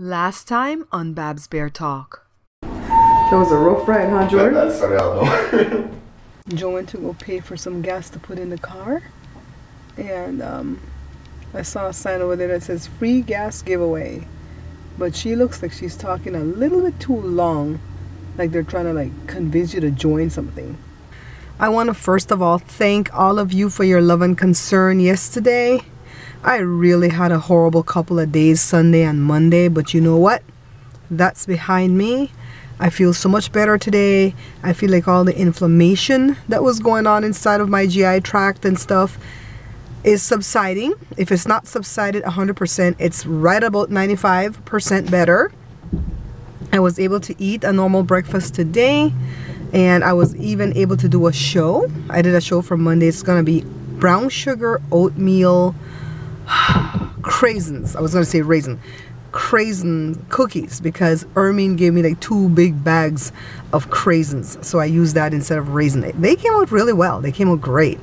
Last time on Bab's Bear Talk. That was a rough ride, huh, Jordan? That's funny, I know. Joe went to go pay for some gas to put in the car. And I saw a sign over there that says free gas giveaway. But she looks like she's talking a little bit too long. Like they're trying to like convince you to join something. I want to first of all thank all of you for your love and concern yesterday. I really had a horrible couple of days, Sunday and Monday, but you know what? That's behind me. I feel so much better today. I feel like all the inflammation that was going on inside of my GI tract and stuff is subsiding. If it's not subsided 100%, it's right about 95% better. I was able to eat a normal breakfast today, and I was even able to do a show. I did a show for Monday. It's gonna be brown sugar, oatmeal, craisins. I was gonna say raisin. Craisin cookies, because Ermine gave me like 2 big bags of craisins. So I used that instead of raisin. They came out really well. They came out great.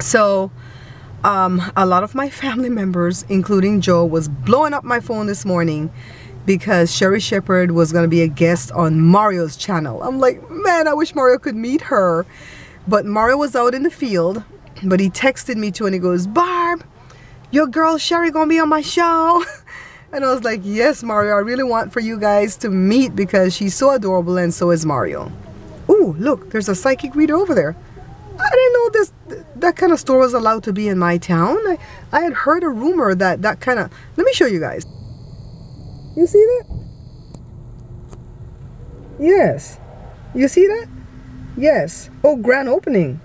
So a lot of my family members, including Joe, was blowing up my phone this morning because Sherry Shepherd was gonna be a guest on Mario's channel. I'm like, man, I wish Mario could meet her. But Mario was out in the field, but he texted me too and he goes, Barb, your girl Sherry gonna be on my show. And I was like, yes, Mario, I really want for you guys to meet because she's so adorable and so is Mario. Ooh, look, there's a psychic reader over there. I didn't know that kind of store was allowed to be in my town. I had heard a rumor that kind of... Let me show you guys. You see that? Yes. You see that? Yes. Oh, grand opening.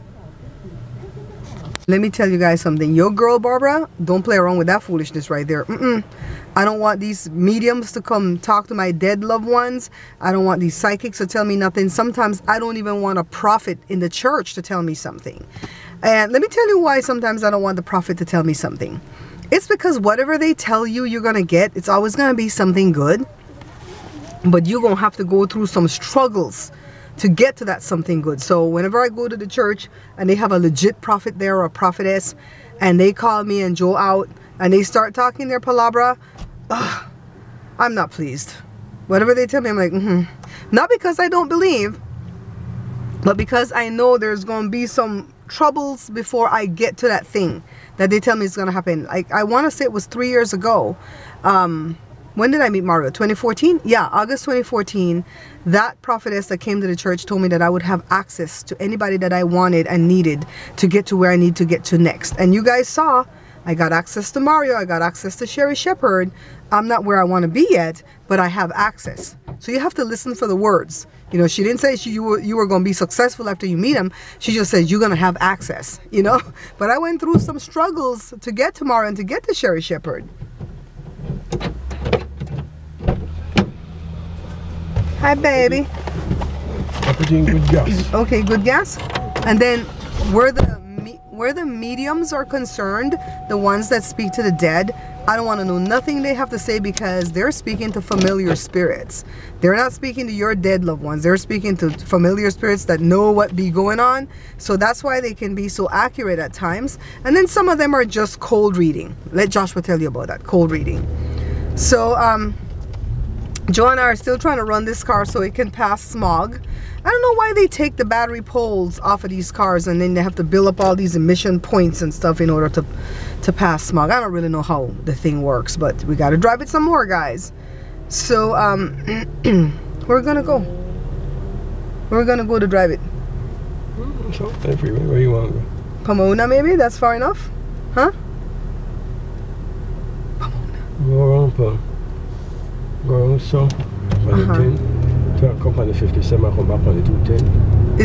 Let me tell you guys something. Your girl, Barbara, don't play around with that foolishness right there. Mm-mm. I don't want these mediums to come talk to my dead loved ones. I don't want these psychics to tell me nothing. Sometimes I don't even want a prophet in the church to tell me something. And let me tell you why sometimes I don't want the prophet to tell me something. It's because whatever they tell you you're going to get, it's always going to be something good. But you're going to have to go through some struggles to get to that something good. So whenever I go to the church and they have a legit prophet there or a prophetess, and they call me and Joe out and they start talking their palabra, ugh, I'm not pleased. Whatever they tell me, I'm like, Not because I don't believe, but because I know there's going to be some troubles before I get to that thing that they tell me is going to happen. Like, I want to say it was 3 years ago. When did I meet Mario? 2014? Yeah, August 2014. That prophetess that came to the church told me that I would have access to anybody that I wanted and needed to get to where I need to get to next. And you guys saw, I got access to Mario, I got access to Sherry Shepherd. I'm not where I want to be yet, but I have access. So you have to listen for the words. You know, she didn't say you were going to be successful after you meet him. She just said you're going to have access, you know. But I went through some struggles to get to Mario and to get to Sherry Shepherd. Hi, baby. Good gas. Okay, good gas. And then where the mediums are concerned, the ones that speak to the dead, I don't want to know nothing they have to say because they're speaking to familiar spirits. They're not speaking to your dead loved ones. They're speaking to familiar spirits that know what be going on. So that's why they can be so accurate at times. And then some of them are just cold reading. Let Joshua tell you about that, cold reading. So, Joe and I are still trying to run this car so it can pass smog. I don't know why they take the battery poles off of these cars and then they have to build up all these emission points and stuff in order to pass smog. I don't really know how the thing works, but we got to drive it some more, guys. So, We're going to go to drive it. Where do you want to go? Pomona, maybe? That's far enough? Huh? Pomona. Go around, Pomona. It's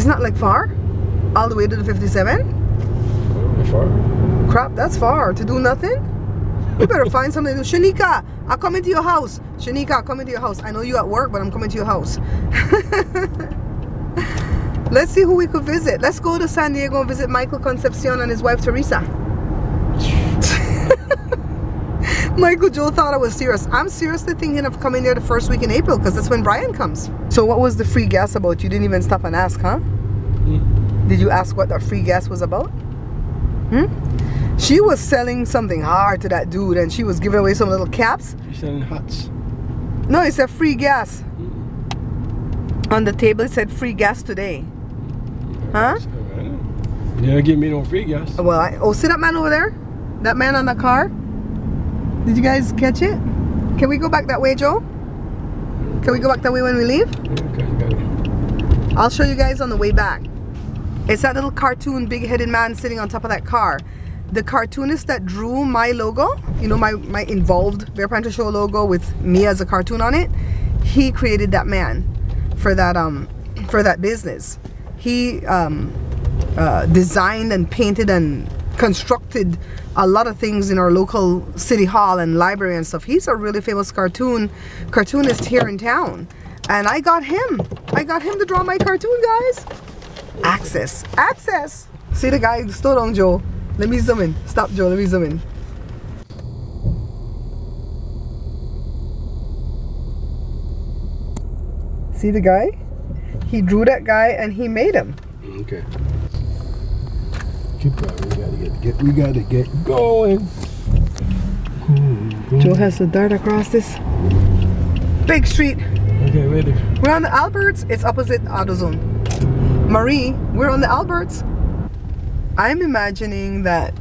not like far? All the way to the 57? Far. Crap, that's far. To do nothing? You better find something to do. Shanika, I'll come into your house. Shanika, I'll come into your house. I know you at work, but I'm coming to your house. Let's see who we could visit. Let's go to San Diego and visit Michael Concepcion and his wife Teresa. Michael Joe thought I was serious. I'm seriously thinking of coming there the first week in April because that's when Brian comes. So what was the free gas about? You didn't even stop and ask, huh? Did you ask what that free gas was about? She was selling something hard to that dude, and she was giving away some little caps. She's selling hats. No, it said free gas. On the table it said free gas today. Huh? Yeah, give me no free gas. Well, oh, see that man over there? That man on the car? Did you guys catch it? Can we go back that way, Joe? Can we go back that way when we leave? Okay, got it. I'll show you guys on the way back. It's that little cartoon big-headed man sitting on top of that car. The cartoonist that drew my logo, you know, my involved Bare Pantry Show logo with me as a cartoon on it, he created that man for that business. He designed and painted and constructed a lot of things in our local city hall and library and stuff. He's a really famous cartoonist here in town, and I got him to draw my cartoon, guys. Access. See the guy stood on, Joe. Let me zoom in. Stop, Joe. Let me zoom in. See the guy? He drew that guy and he made him. Okay. Keep going. We gotta get going. Cool. Joe has to dart across this big street. Okay, ready. We're on the Alberts. It's opposite AutoZone. Marie, we're on the Alberts. I'm imagining that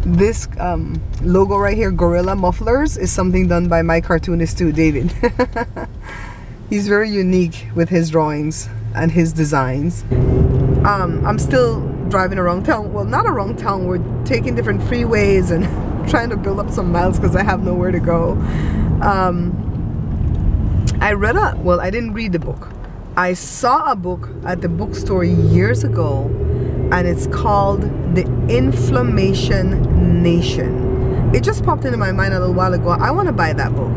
this logo right here, Gorilla Mufflers, is something done by my cartoonist too, David. He's very unique with his drawings and his designs. I'm still driving around town. Well, not around town. We're taking different freeways and trying to build up some miles because I have nowhere to go. I didn't read the book. I saw a book at the bookstore years ago, and it's called The Inflammation Nation. It just popped into my mind a little while ago. I want to buy that book,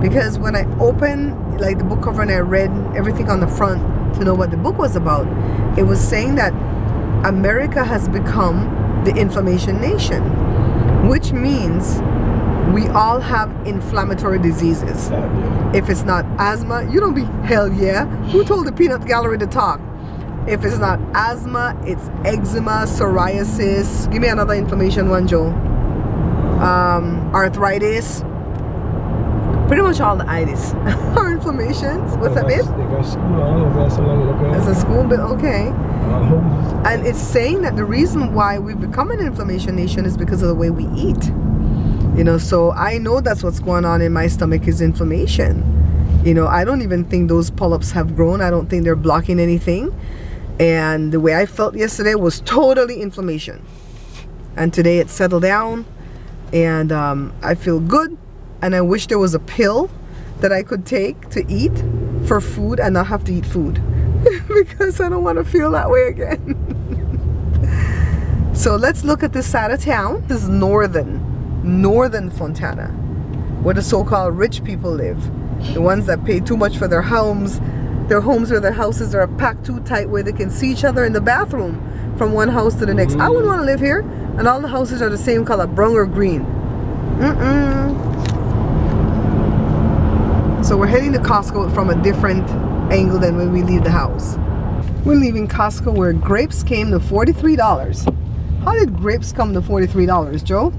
because when I opened like the book cover and I read everything on the front to know what the book was about, it was saying that America has become the inflammation nation, which means we all have inflammatory diseases. If it's not asthma, you don't be hell yeah. Who told the peanut gallery to talk? If it's not asthma, it's eczema, psoriasis. Give me another inflammation one, Joe. Arthritis. Pretty much all the itis are inflammations. What's that, babe? It's a school, but okay. And it's saying that the reason why we've become an inflammation nation is because of the way we eat. You know, so I know that's what's going on in my stomach is inflammation. You know, I don't even think those polyps have grown. I don't think they're blocking anything. And the way I felt yesterday was totally inflammation, and today it settled down, and I feel good. And I wish there was a pill that I could take to eat for food and not have to eat food because I don't want to feel that way again. So let's look at this side of town. This is northern Fontana, where the so-called rich people live, the ones that pay too much for their homes. Their homes or their houses are packed too tight where they can see each other in the bathroom from one house to the next. I wouldn't want to live here, and all the houses are the same color, brown or green. So we're heading to Costco from a different angle than when we leave the house. We're leaving Costco where grapes came to $43. How did grapes come to $43, Joe?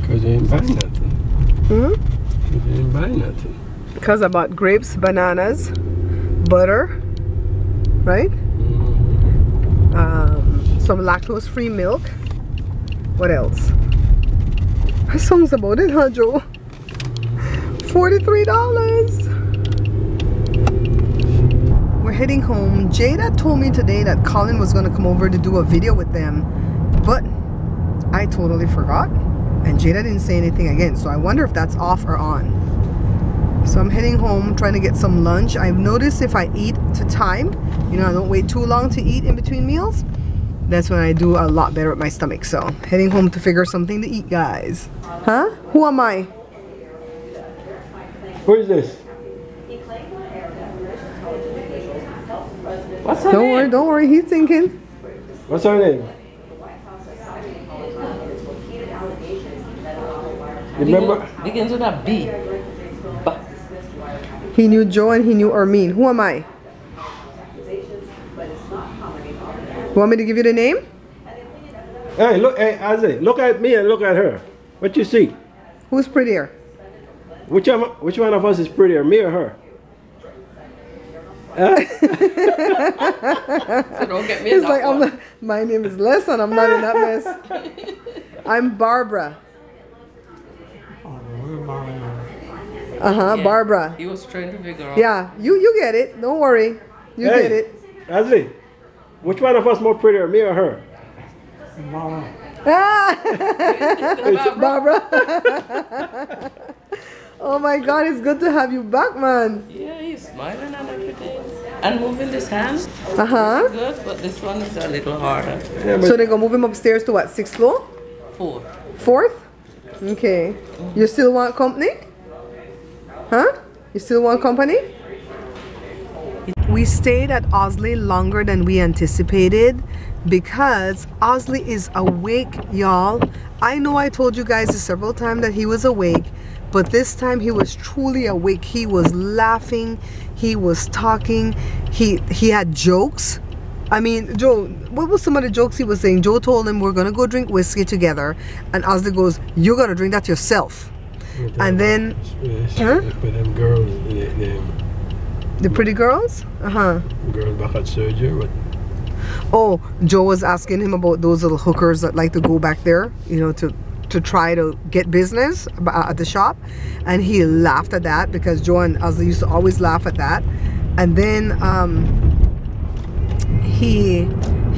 Because they didn't buy nothing. They didn't buy nothing. Because I bought grapes, bananas, butter, right? Some lactose-free milk. What else? That song's about it, huh, Joe? $43. We're heading home. Jada told me today that Colin was going to come over to do a video with them, but I totally forgot, and Jada didn't say anything again, so I wonder if that's off or on. So I'm heading home, trying to get some lunch. I've noticed if I eat to time, you know, I don't wait too long to eat in between meals, that's when I do a lot better with my stomach. So heading home to figure something to eat, guys. Huh? Who am I? Who is this? What's her name? Worry, don't worry. He's thinking. What's her name? Remember? Begins with a B. He knew Joe and he knew Ermine. Who am I? You want me to give you the name? Hey, look, hey, Asli, look at me and look at her. What you see? Who's prettier? Which one of us is prettier, me or her? So don't get me. It's like, I'm not, my name is Les and I'm not in that mess. I'm Barbara. Uh-huh, yeah. Barbara. He was trying to figure out. Yeah, you get it. Don't worry. You get it. Asli, which one of us more prettier, me or her? Barbara. Ah! Barbara. Oh my God, it's good to have you back, man. Yeah, he's smiling and everything. And moving this hand. Uh-huh. Good, but this one is a little harder. Yeah, so they're going to move him upstairs to what, 6th floor? 4th. 4th? Okay. You still want company? Huh? You still want company? We stayed at Osley longer than we anticipated because Osley is awake, y'all. I know I told you guys several times that he was awake, but this time he was truly awake. He was laughing, he was talking, he had jokes. I mean, Joe, what was some of the jokes he was saying? Joe told him, we're gonna go drink whiskey together, and Osley goes, you're gonna drink that yourself. And then, huh? Them girls, the pretty girls? Uh-huh. Girls back at surgery, but... Oh, Joe was asking him about those little hookers that like to go back there, you know, to try to get business at the shop. And he laughed at that because Joe and Osley used to always laugh at that. And then he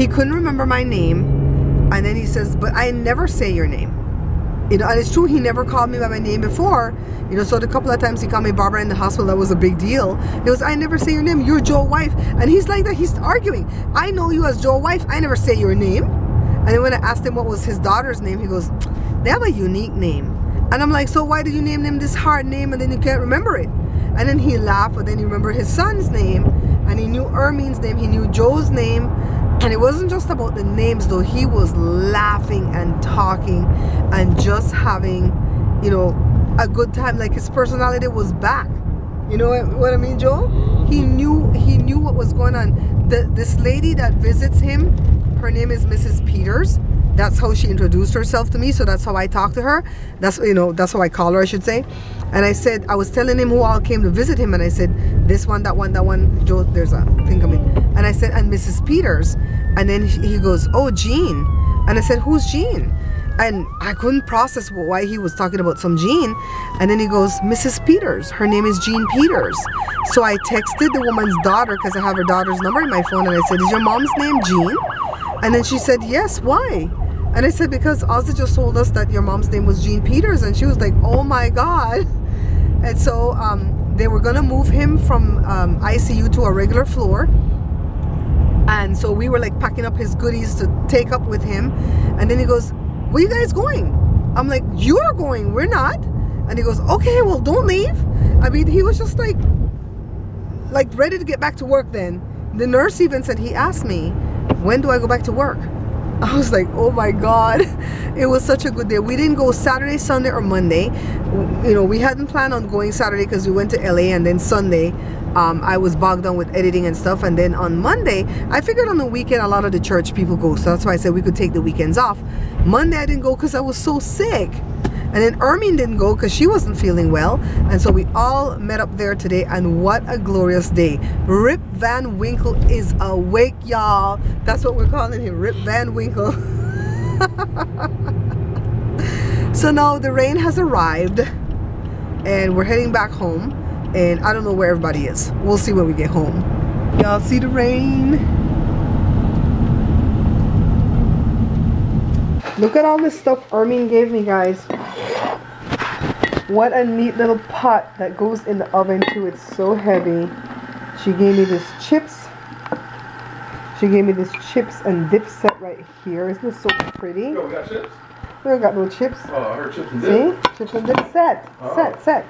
couldn't remember my name. And then he says, but I never say your name. You know, and it's true, he never called me by my name before. You know, so the couple of times he called me Barbara in the hospital, that was a big deal. He goes, I never say your name, you're Joe's wife. And he's like that, he's arguing. I know you as Joe's wife, I never say your name. And then when I asked him what was his daughter's name, he goes, they have a unique name. And I'm like, so why did you name them this hard name and then you can't remember it? And then he laughed, but then he remembered his son's name, and he knew Ermine's name, he knew Joe's name. And it wasn't just about the names though, he was laughing and talking and just having, you know, a good time. Like his personality was back. You know what I mean, Joe? He knew what was going on. This lady that visits him, her name is Mrs. Peters. That's how she introduced herself to me, so that's how I talk to her. That's, you know, that's how I call her, I should say. And I said, I was telling him who all came to visit him, and I said, this one, that one, that one, Joe, there's a thing coming. And I said, and Mrs. Peters. And then he goes, oh, Jean. And I said, who's Jean? And I couldn't process why he was talking about some Jean. And then he goes, Mrs. Peters, her name is Jean Peters. So I texted the woman's daughter, because I have her daughter's number in my phone, and I said, is your mom's name Jean? And then she said, yes, why? And I said, because Osley just told us that your mom's name was Jean Peters. And she was like, oh my God. And so they were gonna move him from ICU to a regular floor. And so we were like packing up his goodies to take up with him. And then he goes, where are you guys going? I'm like, you're going, we're not. And he goes, okay, well, don't leave. I mean, he was just like ready to get back to work then. The nurse even said, he asked me, when do I go back to work? I was like, oh my God, it was such a good day. We didn't go Saturday, Sunday, or Monday. You know, we hadn't planned on going Saturday because we went to LA, and then Sunday, I was bogged down with editing and stuff. And then on Monday, I figured on the weekend, a lot of the church people go. So that's why I said we could take the weekends off. Monday, I didn't go because I was so sick. And then Ermine didn't go because she wasn't feeling well. And so we all met up there today, and what a glorious day. Rip Van Winkle is awake, y'all. That's what we're calling him, Rip Van Winkle. So now the rain has arrived and we're heading back home, and I don't know where everybody is. We'll see when we get home. Y'all see the rain? Look at all this stuff Ermine gave me, guys. What a neat little pot that goes in the oven too. It's so heavy. She gave me this chips. She gave me this chips and dip set right here. Isn't this so pretty? Yo, we got chips? We don't got no chips. Oh, I heard chips and dip. See? Chips and dip set. Oh. Set.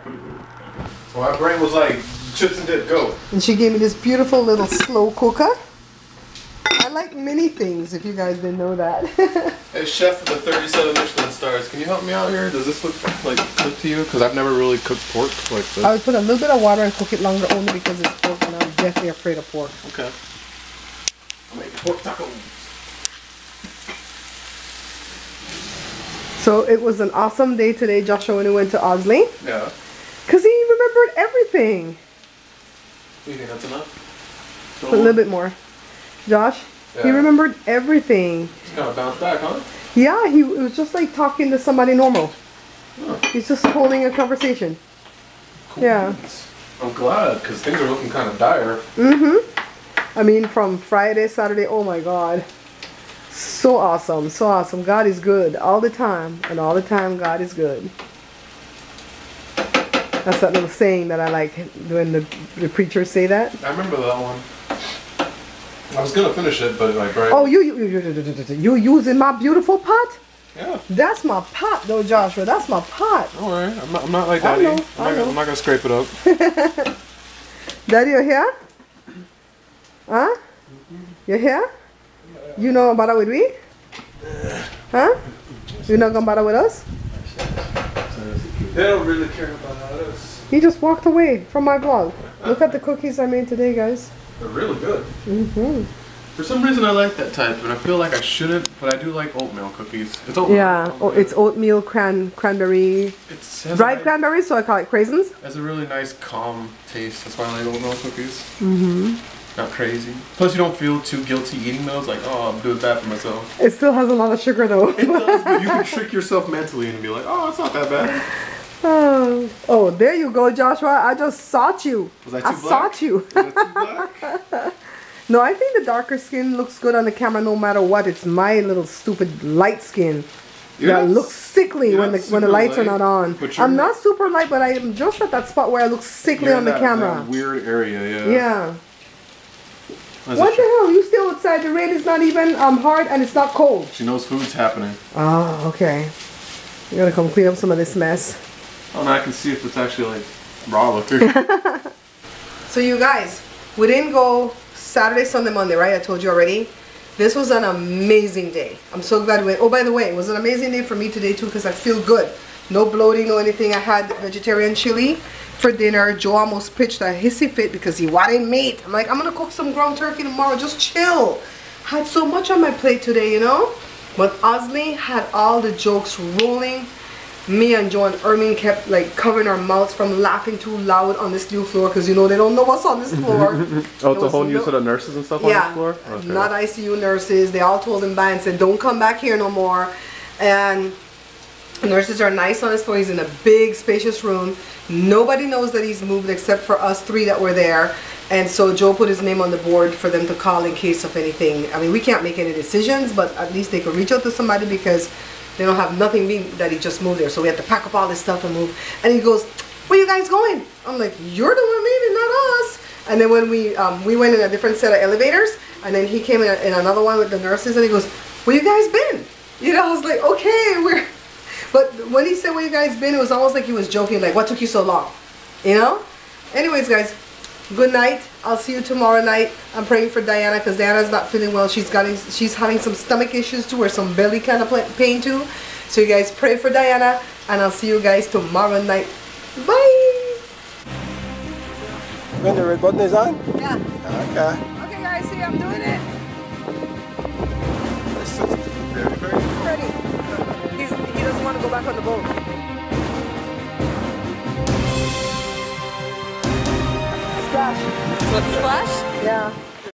Well, my brain was like, chips and dip, go. And she gave me this beautiful little slow cooker. I like many things, if you guys didn't know that. Hey, chef of the 37 Michelin stars, can you help me out here? Does this look like good to you? Because I've never really cooked pork like this. I would put a little bit of water and cook it longer only because it's pork, and I'm definitely afraid of pork. Okay. I'll make pork tacos. So it was an awesome day today, Joshua, when we went to Osley. Yeah. Because he remembered everything. You think that's enough? So a little bit more. Josh, yeah. He remembered everything. He's kind of bounced back, huh? Yeah, he was just like talking to somebody normal. Huh. He's just holding a conversation. Cool. Yeah. I'm glad, because things are looking kind of dire. Mm-hmm. I mean, from Friday, Saturday, oh my God. So awesome, so awesome. God is good all the time, and all the time God is good. That's that little saying that I like when the preachers say that. I remember that one. I was gonna finish it, but like right. Oh, you using my beautiful pot? Yeah. That's my pot, though, Joshua. That's my pot. Don't worry, I'm not like Daddy. I'm not gonna scrape it up. Daddy, you here? Huh? You here? You not gonna bother with me? Huh? You not gonna bother with us? They don't really care about us. He just walked away from my vlog. Look at the cookies I made today, guys. They're really good. Mm-hmm. For some reason I like that type, but I feel like I shouldn't, but I do like oatmeal cookies. It's oatmeal. Yeah, oh, it's oatmeal, cranberry. It's dried cranberries, so I call it craisins. It has a really nice calm taste. That's why I like oatmeal cookies. Mm-hmm. Not crazy. Plus, you don't feel too guilty eating those. Like, oh, I'm doing bad for myself. It still has a lot of sugar, though. It does, but you can trick yourself mentally and be like, oh, it's not that bad. Oh, there you go, Joshua. I just sought you. Was I too black? I sought you. Was I too black? No, I think the darker skin looks good on the camera, no matter what. It's my little stupid light skin that looks sickly when the lights are not on. I'm not super light, but I am just at that spot where I look sickly on the camera. That weird area, yeah. Yeah. What the hell? You still outside? The rain is not even hard, and it's not cold. She knows food's happening. Oh, okay. You gotta come clean up some of this mess. Oh, now I can see if it's actually like raw looking. So you guys, we didn't go Saturday, Sunday, Monday, right? I told you already. This was an amazing day. I'm so glad we went. Oh, by the way, it was an amazing day for me today too because I feel good. No bloating, no anything. I had vegetarian chili for dinner. Joe almost pitched a hissy fit because he wanted meat. I'm like, I'm gonna cook some ground turkey tomorrow, just chill. Had so much on my plate today, you know? But Osley had all the jokes rolling. Me and Joe and Ermine kept like covering our mouths from laughing too loud on this new floor because you know they don't know what's on this floor. Oh, it's a whole new set of nurses and stuff on this floor? Okay. Not ICU nurses. They all told him bye and said, don't come back here no more. And nurses are nice on this floor. He's in a big spacious room. Nobody knows that he's moved except for us three that were there. And so Joe put his name on the board for them to call in case of anything. I mean, we can't make any decisions, but at least they could reach out to somebody because they don't have nothing being that he just moved there. So we had to pack up all this stuff and move. And he goes, where you guys going? I'm like, you're the one leaving, not us. And then when we went in a different set of elevators, and then he came in another one with the nurses and he goes, where you guys been? You know, I was like, okay, we're... But when he said where you guys been, it was almost like he was joking, like, what took you so long? You know? Anyways, guys, good night. I'll see you tomorrow night. I'm praying for Diana because Diana's not feeling well. She's having some stomach issues too or some belly kind of pain too. So you guys pray for Diana and I'll see you guys tomorrow night. Bye! When the red button is on? Yeah. Okay. Okay, guys, see, I'm doing it. This is very, very pretty. He doesn't want to go back on the boat. Splash. Splash? Yeah.